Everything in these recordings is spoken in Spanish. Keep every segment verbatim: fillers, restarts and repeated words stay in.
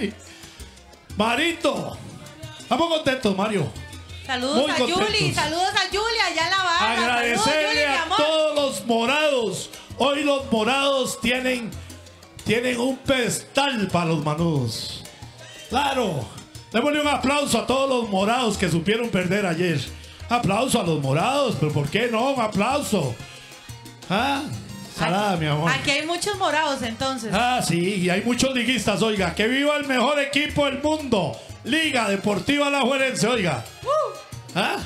Ay. Marito. Estamos contentos, Mario. Saludos muy a contentos. Yuli, saludos a Yuli allá en la barra. Agradecerle Yuli, a amor. todos los morados. Hoy los morados tienen, tienen un pedestal para los manudos. Claro. Démosle un aplauso a todos los morados que supieron perder ayer. Aplauso a los morados, pero ¿por qué no? Un aplauso. ¿Ah? Salada, aquí, mi amor. Aquí hay muchos morados entonces. Ah, sí, y hay muchos liguistas, oiga. Que viva el mejor equipo del mundo. Liga Deportiva Alajuelense, oiga. Uh. ¿Ah?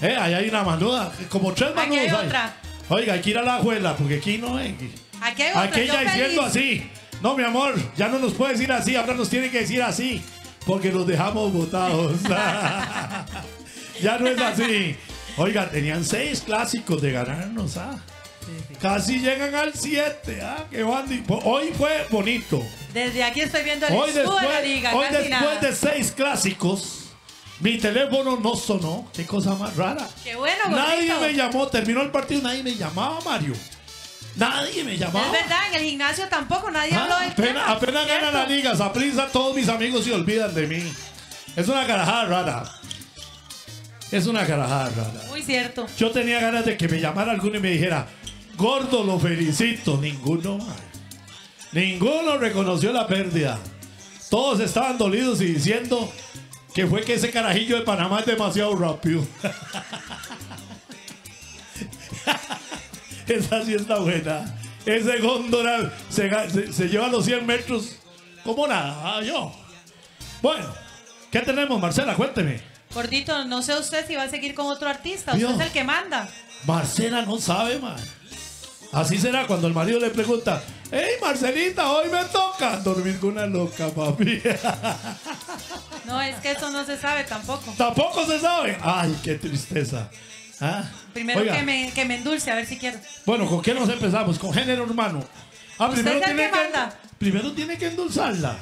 Eh, ahí hay una manuda, como tres manudas. Aquí hay otra. Oiga, hay que ir a la abuela, porque aquí no hay. Aquí hay otra. Aquí ya diciendo así. No, mi amor, ya no nos puede decir así, ahora nos tiene que decir así, porque nos dejamos botados. Ya no es así. Oiga, tenían seis clásicos de ganarnos, ¿ah? Casi llegan al siete, ¿ah? Que hoy fue bonito. Desde aquí estoy viendo el hoy después, de la liga. Hoy después nada. de seis clásicos, mi teléfono no sonó. Qué cosa más rara. Qué bueno, bonito. Nadie me llamó. Terminó el partido, nadie me llamaba, Mario. Nadie me llamaba. Es verdad, en el gimnasio tampoco nadie ah, habló del apenas, tema. Apenas ganan la liga, se aplica todos mis amigos y olvidan de mí. Es una carajada rara. Es una carajada rara. Muy cierto. Yo tenía ganas de que me llamara alguno y me dijera: gordo, lo felicito. Ninguno, ninguno reconoció la pérdida. Todos estaban dolidos y diciendo que fue que ese carajillo de Panamá es demasiado rápido. Esa sí está buena. Ese góndola se, se, se lleva los cien metros como nada. Yo. Bueno, ¿qué tenemos, Marcela? Cuénteme. Gordito, no sé usted si va a seguir con otro artista. Usted Dios. es el que manda. Marcela no sabe, man. Así será cuando el marido le pregunta: hey, Marcelita, hoy me toca dormir con una loca, papi. No, es que eso no se sabe tampoco. Tampoco se sabe. Ay, qué tristeza. ¿Ah? Primero que me, que me endulce, a ver si quiero. Bueno, ¿con qué nos empezamos? Con género humano. Ah, primero tiene que, primero tiene que endulzarla.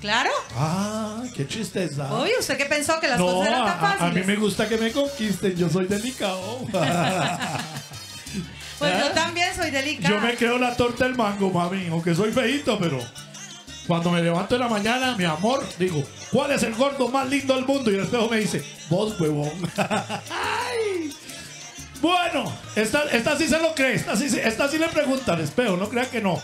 Claro. Ah, qué tristeza. Oye, ¿usted qué pensó? Que las no, cosas eran tan fáciles. A, a mí me gusta que me conquisten, yo soy delicado. Pues ¿Eh? yo también soy delicado. Yo me creo la torta del mango, mami, aunque soy feíto, pero cuando me levanto en la mañana, mi amor, digo: ¿cuál es el gordo más lindo del mundo? Y el espejo me dice: vos, huevón. Ay. Bueno, esta, esta sí se lo cree, esta sí, esta sí le pregunta al espejo, no crea que no.